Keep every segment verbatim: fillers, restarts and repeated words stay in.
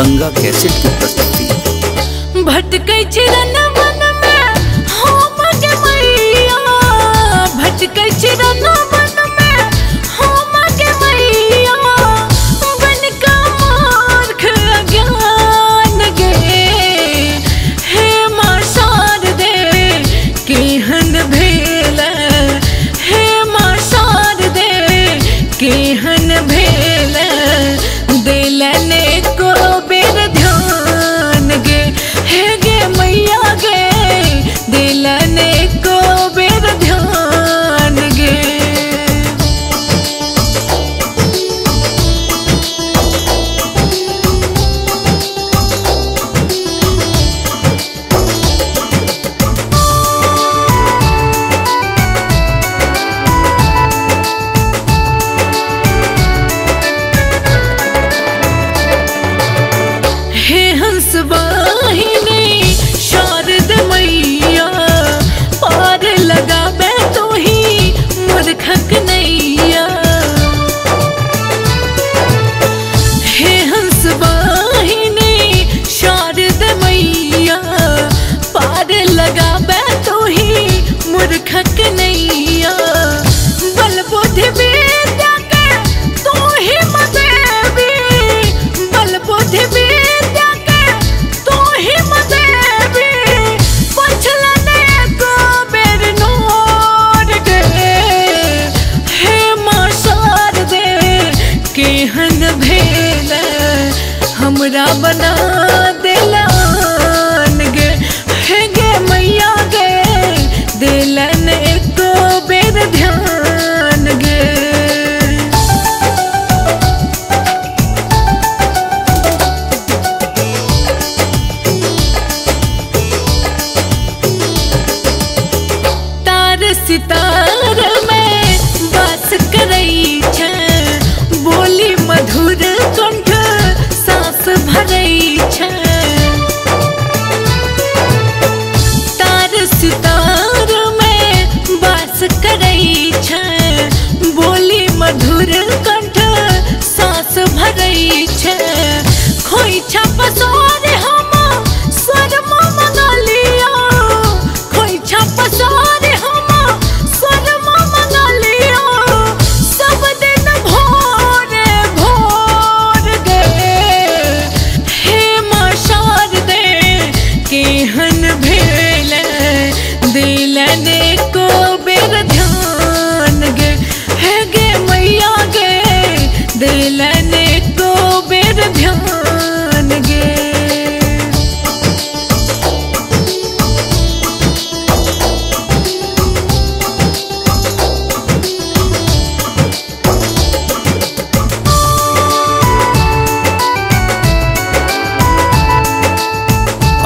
Ganga cassette की प्रस्तुति। भटकै छी रनवन में हम के मैया, भटकै छी रनवन में हम के मैया, बन का मूर्ख अज्ञान गे हे मां शारदे केहन भेल, हे मां शारदे केहन भेल, दिलने को बेर ध्यान गे हे गे मैया गे, दिलने को बेर ध्यान गे। वाहिनी शारद मैया पार लगा मैं तो ही मूर्खक नैया, हे हंस वाहिनी शारद मैया पार लगा मैं तो ही मूर्खक नैया, बल बुद्धि विद्या के तू ही मदेवी, बल बुद्धि विद्या हमरा बना दिलान गे हे गे मैया गे, दिलन एको बेर ध्यान गे। तार सितार में बास करै छै, बोली मधुर कंठ भरै छै, तार सितार में बास करै छै, बोली मधुर कंठ साँस भरै छै, खोई छाप सोर हम स्वर मंगा लिया, खोई छाप सोर हम स्वर मंगा लिया, सब दिन भोरे भोर गे हे मां शारदे केहन भेल, दिलने को बेर ध्यान गे हे गे मैया गे, दिलने को बेर ध्यान गे।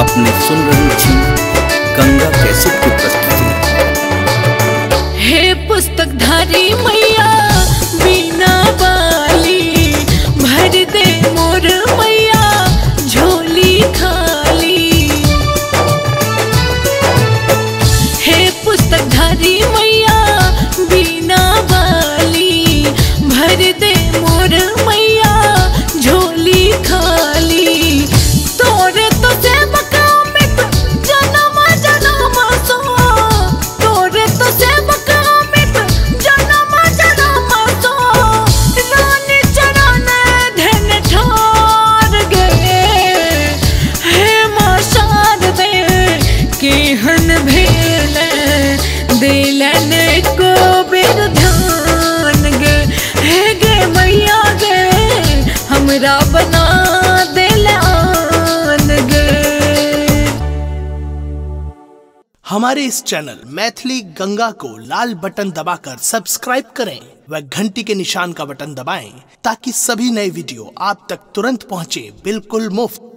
अपने सुन रही छी गंगा कैसेट की प्रस्तुति। हे पुस्तकधारी मैया बीना वाली भर दे मोर मैया झोली खाली, हे पुस्तकधारी मैया बीना वाली भर दे मोर मैया झोली खाली, तोरे तुझे केहन भेल, दिलने को बेर ध्यान गे हे गे मैया गे, हमरा बना दिलान गे। हमारे इस चैनल मैथिली गंगा को लाल बटन दबाकर सब्सक्राइब करें व घंटी के निशान का बटन दबाएं ताकि सभी नए वीडियो आप तक तुरंत पहुंचे बिल्कुल मुफ्त।